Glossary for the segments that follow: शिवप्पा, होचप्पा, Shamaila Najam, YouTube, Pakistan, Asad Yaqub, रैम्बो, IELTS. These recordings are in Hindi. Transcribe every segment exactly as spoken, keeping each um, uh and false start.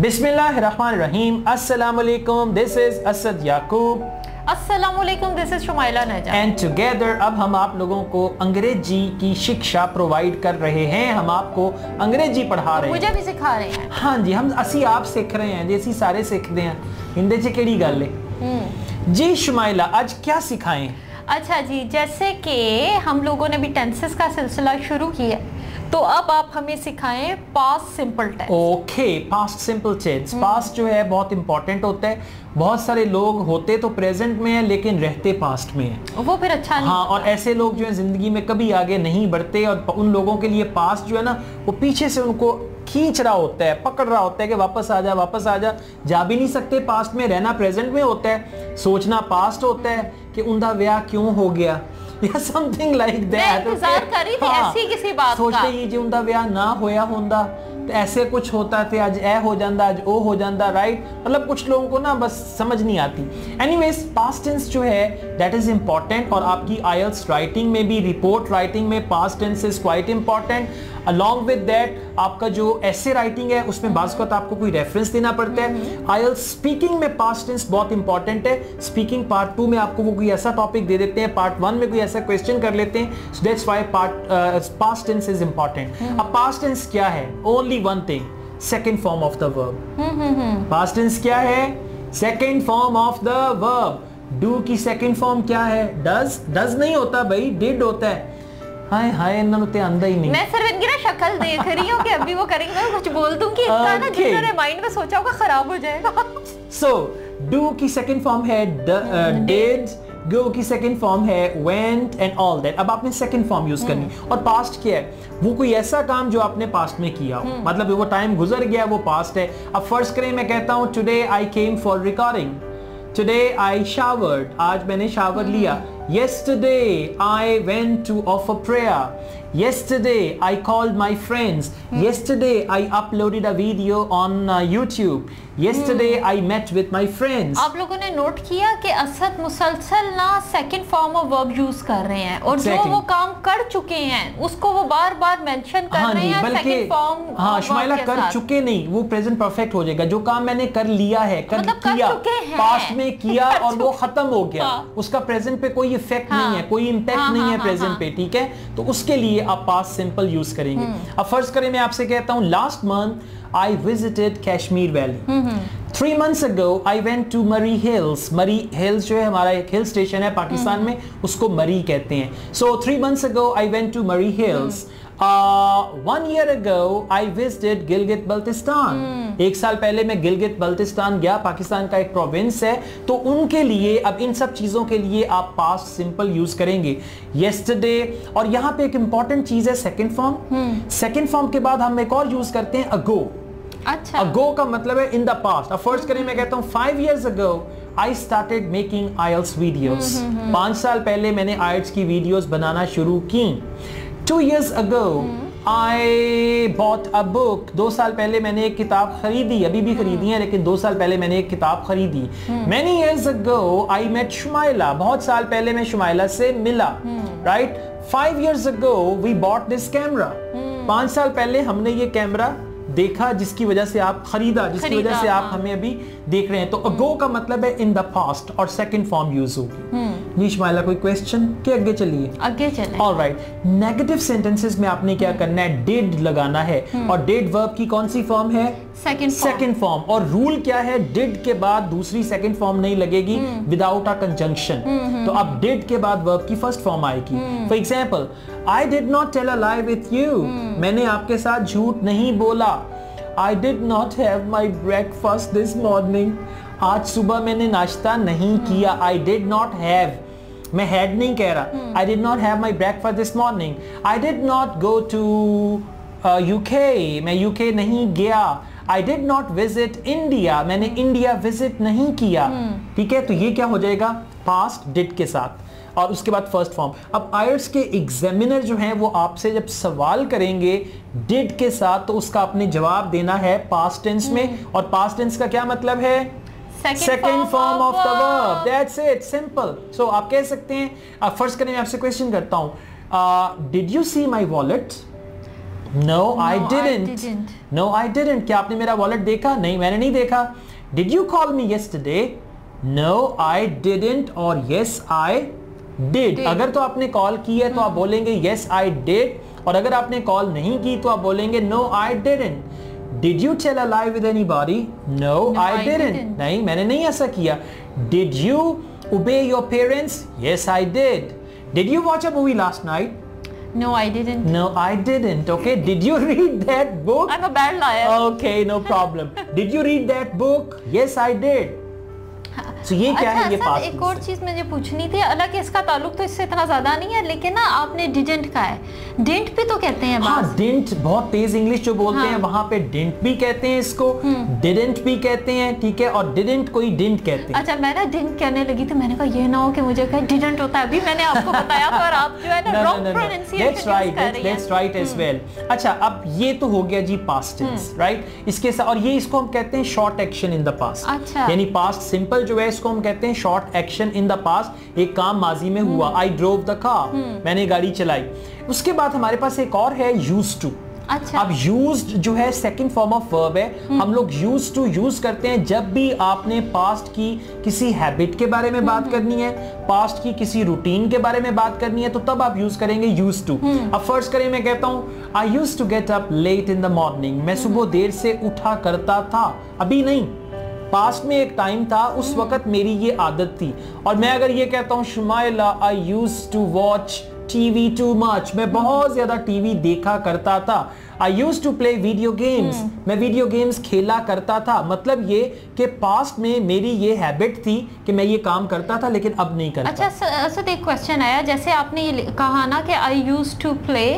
Bismillahirrahmanirrahim. Assalamu alaikum. This is Asad Yaqub. Assalamu alaikum. This is Shamaila Najam. And together अब हम आप लोगों को अंग्रेजी की शिक्षा प्रोवाइड कर रहे हैं. हम आपको अंग्रेजी पढ़ा रहे हैं. मुझे भी सिखा रहे हैं. हाँ जी, हम असी आप सीख रहे हैं जैसी सारे सीखते हैं. हिंदी च केड़ी गल है जी शुमाइला, आज क्या सिखाएं? अच्छा जी, जैसे कि हम लोगों ने भी टेंसेस का सिलसिला शुरू किया, तो अब आप हमें सिखाएं past simple tense. Okay, past simple tense. Past जो है बहुत इंपॉर्टेंट होता है. बहुत सारे लोग होते तो प्रेजेंट में हैं लेकिन रहते पास्ट में हैं, वो फिर अच्छा नहीं. हाँ, और ऐसे लोग जो है जिंदगी में कभी आगे नहीं बढ़ते, और उन लोगों के लिए पास्ट जो है ना वो पीछे से उनको खींच रहा होता है, पकड़ रहा होता है कि वापस आ जा, वापस आ जा. जा भी नहीं सकते, पास्ट में रहना प्रेजेंट में होता है. सोचना पास्ट होता है कि उनका ब्याह क्यों हो गया या समथिंग लाइक दैट. इंतजार कर रही थी ऐसी किसी बात का, सोचते ही जी उनका ब्याह ना होया होंदा तो ऐसे कुछ होता थे, आज ए हो जाता, आज ओ हो जाता, राइट. मतलब कुछ लोगों को ना बस समझ नहीं आती. एनीवेज, पास्ट टेंस जो है दैट इज इम्पॉर्टेंट, और आपकी आईएल्ट्स राइटिंग में भी, रिपोर्ट राइटिंग में past tense is quite important. Along with that आपका जो एसे राइटिंग है उसमें बाज़ वक़्त आपको कोई रेफरेंस देना पड़ता है. आईएल्ट्स स्पीकिंग में पास्ट टेंस बहुत इंपॉर्टेंट है. स्पीकिंग पार्ट टू में आपको वो कोई ऐसा टॉपिक दे देते हैं, पार्ट वन में कोई ऐसा क्वेश्चन कर लेते हैं, so that's why part past tense is important. अब पास्ट टेंस क्या है? Only one thing, second form of the verb. Past tense क्या है? Second form of the verb. Do की सेकेंड फॉर्म क्या है? डज. डज नहीं होता भाई, डिड होता है. हाय हाय, इन्होंने तो आंदा ही नहीं. मैं सिर्फ इनकी ना शक्ल देख रही हूँ कि अभी वो करेंगे, मैं कुछ बोल दूँ कि इनका ना जिन्होंने माइंड में सोचा होगा खराब हो जाएगा. सो डू की सेकेंड फॉर्म है डिड, गो की सेकेंड फॉर्म है वेंट, एंड ऑल दैट. अब आपने सेकेंड फॉर्म यूज करनी. और पास्ट क्या है? वो कोई ऐसा काम जो आपने पास्ट में किया हो, मतलब वो टाइम गुजर गया, वो पास्ट है. अब फर्ज करें मैं कहता हूँ today I came for recording, today I showered, आज मैंने शावर लिया. Yesterday I went to offer prayer. Yesterday I called my friends. Mm. Yesterday I uploaded a video on uh, YouTube. Yesterday mm. I met with my friends. आप लोगों ने नोट किया कि असद मुसलसल ना second form of verb use कर रहे हैं, और exactly. जो वो काम कर चुके हैं उसको वो बार बार मेंशन कर हाँ रहे हैं सेकंड फॉर्म. हाँ शुमाइला, कर चुके नहीं, वो प्रेजेंट परफेक्ट हो जाएगा. जो काम मैंने कर लिया है, कर मतलब किया, पास्ट में किया और वो खत्म हो गया, उसका प्रेजेंट पे कोई इफेक्ट नहीं है, कोई इम्पैक्ट नहीं है प्रेजेंट पे, ठीक है. तो उसके लिए आप पास्ट सिंपल यूज करेंगे. अब फर्ज करें मैं आपसे कहता हूं last month I visited Kashmir valley. Three months ago I went to Murree hills. Murree hills जो है हमारा एक हिल स्टेशन है पाकिस्तान में, उसको मरी कहते हैं. So three months ago I went to Murree hills. One year ago I visited Gilgit-Baltistan. एक साल पहले मैं गिलगित-बल्तिस्तान गया, पाकिस्तान का एक प्रोविंस है. तो उनके लिए अब इन सब चीज़ों के लिए आप पास्ट सिंपल यूज करेंगे येस्टरडे. और यहाँ पे एक इंपॉर्टेंट चीज़ है सेकंड फॉर्म. सेकंड फॉर्म के बाद हम एक और यूज करते हैं अगो. अच्छा, अगो का मतलब है इन द पास्ट. अब फर्स्ट करें मैं कहता हूँ five years ago I started making IELTS videos. पाँच साल पहले मैंने आईएल्ट्स की वीडियोस बनाना शुरू की. Two years ago, hmm. I bought a book. दो साल पहले मैंने एक किताब खरीदी, अभी भी खरीदी है लेकिन दो साल पहले मैंने एक किताब खरीदी. hmm. Many years ago, I met Shamaila. बहुत साल पहले मैं शुमाइला से मिला, right. Five years ago, we bought this camera. hmm. पाँच साल पहले हमने ये कैमरा देखा, जिसकी वजह से आप खरीदा, जिसकी वजह से आप हमें अभी देख रहे हैं. तो अगो का मतलब है इन द पास्ट, और सेकंड फॉर्म यूज होगी. नीशमाइला कोई क्वेश्चन के आगे चलिए, आगे चलें. ऑलराइट, नेगेटिव सेंटेंसेस में आपने क्या करना है? डिड लगाना है, और डिड वर्ब की कौन सी फॉर्म है? Second second form. और रूल क्या है? डिड के बाद दूसरी सेकंड फॉर्म नहीं लगेगी विदाउट अ कंजंक्शन. तो अब डिड के बाद वर्ब की फर्स्ट फॉर्म आएगी. For example, I did not tell a lie with you. मैंने आपके साथ झूठ नहीं बोला. I did not have my breakfast this morning. आज सुबह मैंने नाश्ता नहीं किया. I did not have. मैं had नहीं कह रहा. I did not have my breakfast this morning. I did not go to uh, U K. मैं U K नहीं गया. I did not visit India. मैंने इंडिया विजिट नहीं किया. ठीक है, तो ये क्या हो जाएगा? पास्ट डिड के साथ, और उसके बाद फर्स्ट फॉर्म. अब आईएल्ट्स के एग्जामिनर जो हैं वो आपसे जब सवाल करेंगे डिड के साथ, तो उसका आपने जवाब देना है पास्ट टेंस में. और पास्ट टेंस का क्या मतलब है? Second form of the verb. That's it, simple. So आप कह सकते हैं, अब फर्स्ट करें मैं आपसे क्वेश्चन करता हूं, did you see my wallet? No, no, I didn't. I didn't. No, I didn't. क्या आपने मेरा wallet देखा? नहीं, मैंने नहीं देखा. Did you call me yesterday? No, I didn't. और yes, I did. did. अगर तो आपने call की है तो आप बोलेंगे yes, I did. और अगर आपने call नहीं की तो आप बोलेंगे no, I didn't. Did you tell a lie with anybody? No, no I, I didn't. didn't. नहीं, मैंने नहीं ऐसा किया. Did you obey your parents? Yes, I did. Did you watch a movie last night? No, I didn't. No, I didn't. Okay. Did you read that book? I'm a bad liar. Okay, no problem. Did you read that book? Yes, I did. So ये क्या है ये पास? एक और चीज मुझे पूछनी थी, हालांकि इसका ताल्लुक तो इससे इतना ज़्यादा नहीं है, लेकिन ना आपने didn't कहा है, didn't भी तो कहते हैं बास. हाँ, didn't बहुत तेज इंग्लिश जो बोलते हैं वहाँ पे didn't भी कहते हैं इसको, didn't भी कहते हैं, ठीक है, और didn't कोई didn't कहते हैं. अच्छा, मैं ना didn't कहने लगी थी, मैंने कहा ये ना हो कि मुझे कहे didn't होता है, अभी मैंने आपको बताया पर आप जो है ना wrong pronunciation कर रही हैं. That's right, that's right as well. अच्छा, अब ये तो हो गया जी past tense, right? इसके साथ और ये इसको हम कहते हैं short action in the past. अच्छा. यानी past simple जो है इसको हम कहते हैं short action in the past. एक काम माजी में हुआ. I drove the car. मैंने गाड़ी चलाई. उसके बाद हमारे पास एक और है used to. अच्छा. अब used जो है second form of verb है. हम लोग used to use करते हैं जब भी आपने past की किसी habit के बारे में बात करनी है, past की किसी routine के बारे में बात करनी है, तो तब आप use करेंगे used to. अब first करें मैं कहता हूँ I used to get up late in the morning. मैं सुबह देर से उठा करता था. अभी नहीं. पास्ट में एक टाइम था उस वक्त मेरी ये आदत थी. और मैं अगर ये कहता हूँ Shamaila I used to watch T V too much. मैं बहुत ज़्यादा T V देखा करता था. I used to play video games. मैं video games खेला करता था. मतलब ये कि past में मेरी ये habit थी कि मैं ये काम करता था लेकिन अब नहीं करता. अच्छा सर एक question आया, जैसे आपने कहा ना कि I used to play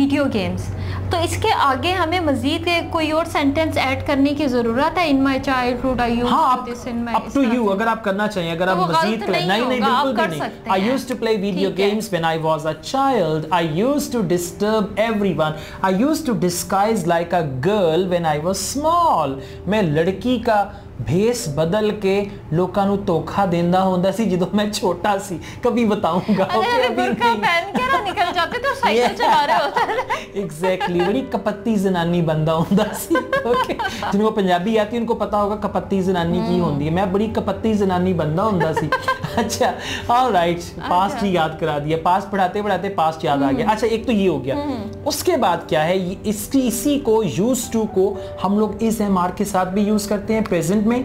video games, तो इसके आगे हमें मज़ीद कोई और सेंटेंस ऐड करने की ज़रूरत है? In my childhood I used this in my up to you अगर आप करना चाहें, अगर आप मज़ीद नहीं नहीं बिल्कुल भी नहीं. I used to play video games when I was a child. I used to disturb everyone. I used to disguise like a girl when I was small. मैं लड़की का भेस बदल के लोगों को धोखा देंदा होंदा सी जब मैं छोटा सी. कभी बताऊंगा. अरे बुर्का पहन के ना निकल जाते तो साइकिल चला रहे होते. एग्जैक्टली बड़ी कपत्ती जनानी बंदा होंदा सी. ओके, जिनको पंजाबी आती है उनको पता होगा कपत्ती जनानी की होंदी है. मैं बड़ी कपत्ती जनानी बंदा होंदा सी. अच्छा, ऑलराइट, पास्ट ही याद करा दिया. पास्ट पढ़ाते पढ़ाते पास्ट याद आ गया. अच्छा, एक तो ये हो गया. उसके बाद क्या है, इसी इसी को यूज्ड टू को हम लोग इस एम आर के साथ भी यूज करते हैं, प्रेजेंट में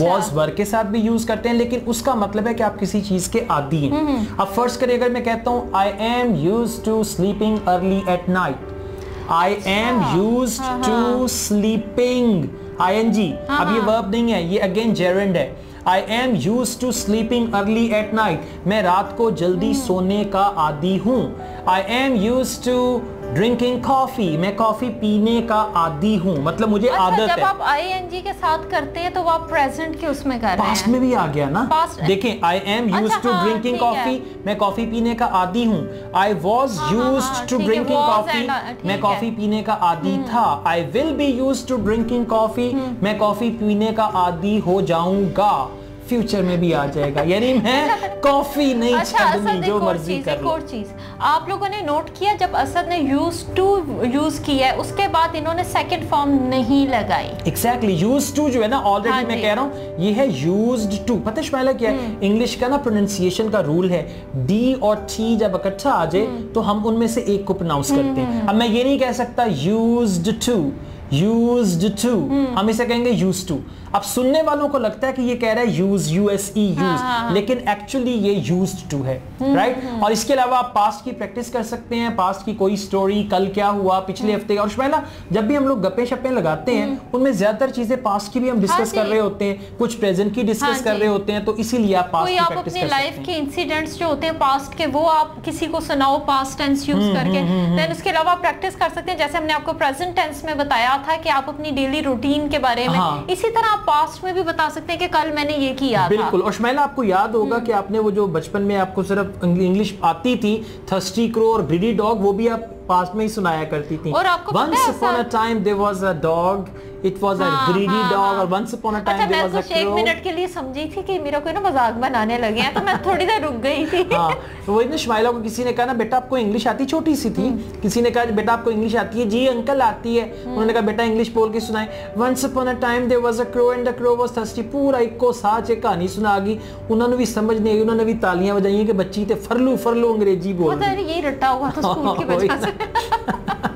was were के साथ भी यूज करते हैं, लेकिन उसका मतलब है कि आप किसी चीज के आदी हैं. अब फर्स्ट करें, अगर मैं कहता हूं I am used to sleeping early at night. I am used to sleeping. ing. अब ये verb नहीं है, ये again gerund है. I am used to sleeping early at night. मैं रात को जल्दी सोने का आदी हूँ. I am used to drinking coffee. मैं कॉफी पीने का आदी हूँ. मतलब मुझे अच्छा, आदत है. जब आप ing के साथ करते हैं तो वो आप present के उसमें कर रहे हैं. Past में भी आ गया ना. Past देखें, I am used to drinking coffee. मैं कॉफी पीने का आदी हूँ. I was used to drinking coffee. मैं कॉफी पीने का आदी था. I will be used to drinking coffee. मैं कॉफी पीने का आदी हो जाऊँगा. फ्यूचर में भी आ जाएगा. यानी मैं कॉफी नहीं छाड़ूंगी जो मर्जी कर लूं. अच्छा, असद एक और चीज़ आप लोगों ने नोट किया, जब असद ने used to यूज़ किया है उसके बाद इन्होंने सेकंड फॉर्म नहीं लगाई. एक्सैक्टली, used to जो है ना ऑलरेडी मैं कह रहा हूँ ये है used to. पता है शमाइला क्या है, इंग्लिश का ना प्रोनंसिएशन का रूल है, डी और टी जब इकट्ठा आ जाए तो हम उनमें से एक को प्रोनाउंस करते हैं. अब मैं ये नहीं कह सकता used to used to. हम इसे कहेंगे used to. अब सुनने वालों को लगता है कि ये कह रहा है use, use, use, लेकिन actually ये used to है, right? और इसके अलावा आप past की practice कर सकते हैं, past की कोई story, कल क्या हुआ, पिछले हफ्ते. और शमाइला जब भी हम लोग गप्पे शप्पे लगाते हैं उनमें ज्यादातर चीजें past की भी हम डिस्कस कर रहे होते हैं, कुछ प्रेजेंट की डिस्कस कर रहे होते हैं, तो इसीलिए आप past की प्रैक्टिस कर सकते हैं. लाइफ के इंसिडेंट्स जो होते हैं पास्ट के वो आप किसी को सुनाओ पास्ट टेंस यूज करके. देन उसके अलावा प्रैक्टिस कर सकते हैं, जैसे हमने आपको प्रेजेंट टेंस में बताया था कि आप अपनी डेली रूटीन के बारे में, इसी तरह पास्ट में भी बता सकते हैं कि कल मैंने ये किया था. बिल्कुल. और शमाइला आपको याद होगा कि आपने वो जो बचपन में आपको सिर्फ इंग्लिश आती थी, थर्स्टी क्रो और ग्रीडी डॉग, वो भी आप पास्ट में ही सुनाया करती थी. और आपको पता है Once upon a time there was a dog it was a greedy dog or once upon a time there was a crow. अच्छा मैं कुछ एक मिनट के लिए समझी थी कि मेरा कोई ना मजाक बनाने लगे हैं तो मैं थोड़ी देर रुक गई थी। हाँ वो इतने शमाइला को किसी ने कहा ना बेटा आपको इंग्लिश आती छोटी सी थी किसी ने कहा बेटा आपको इंग्लिश आती है जी अंकल आती है उन्होंने कहा बेटा इंग्लिश बोल के सुनाए once upon a time there was a crow and the crow was thirsty पूरा इक्को साच एक कहानी सुना गई उन्होंने भी समझ नहीं आई उन्होंने भी तालियां बजाई कि बच्ची तो फरलू फरलू अंग्रेजी बोल रही है। वो तो यही रट्टा हुआ था स्कूल की वजह से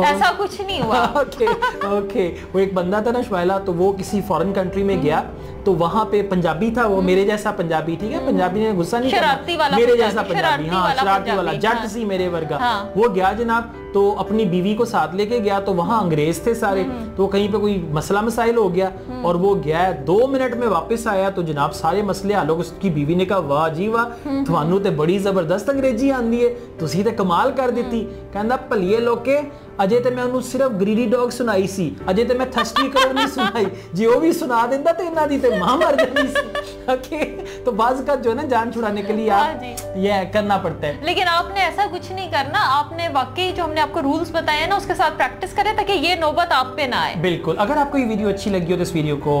ऐसा कुछ नहीं हुआ। ओके ओके वो एक बंदा था ना शमाइला तो वो किसी फॉरेन कंट्री में गया तो वहाँ पे पंजाबी था वो मेरे जैसा पंजाबी ठीक है पंजाबी ने गुस्सा नहीं किया मेरे जैसा पंजाबी हाँ शरारती वाला जट सी मेरे वर्गा वो गया जनाब तो अपनी बीवी को साथ लेके गया तो वहाँ अंग्रेज थे सारे तो कहीं पे कोई मसला मसाइल हो गया और वो गया दो मिनट में वापस आया तो जनाब सारे मसले हल हो गए उसकी बीवी ने कहा वाह जी वाह थानू तो बड़ी जबरदस्त अंग्रेजी आती है तुसी तो कमाल कर दी कहना भलिए लोके अजे तो मैं उन्होंने सिर्फ ग्रीडी डॉग सुनाई सी अजे तो मैं थर्स्टी करो नहीं सुनाई जे वो भी सुना देता तो इन्हों की तो मां मर जाती सी। ओके तो बाज का जो है ना जान छुड़ाने के लिए आप ये करना पड़ता है लेकिन आपने ऐसा कुछ नहीं करना आपने वाकई जो हमने आपको रूल्स बताए हैं ना उसके साथ प्रैक्टिस करें ताकि ये नौबत आप पे ना आए। बिल्कुल अगर आपको ये वीडियो अच्छी लगी हो तो इस वीडियो को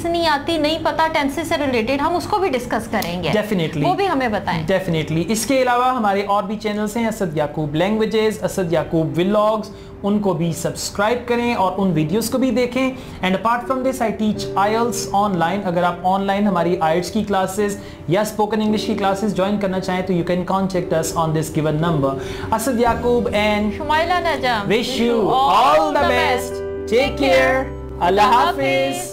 नहीं आती नहीं पता टेंसेस से रिलेटेड हम उसको भी डिस्कस करेंगे डेफिनेटली हमें बताएं। डेफिनेटली इसके अलावा हमारे और भी चैनल्स हैं असद याकूब लैंग्वेजेस असद याकूब व्लॉग्स उनको भी सब्सक्राइब करें और उन वीडियोस को भी देखें। And apart from this I teach IELTS online अगर आप ऑनलाइन हमारी आईएल्स की क्लासेस या स्पोकन इंग्लिश की क्लासेस ज्वाइन करना चाहें तो you can contact us on this given number. Asad Yakub and Shamaila Najam wish you all the best take care अल्लाह हाफिज।